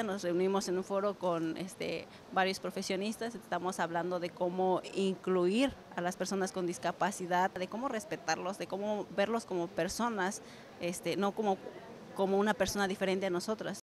ahorita nos reunimos en un foro con varios profesionistas. Estamos hablando de cómo incluir a las personas con discapacidad, de cómo respetarlos, de cómo verlos como personas, no como una persona diferente a nosotras.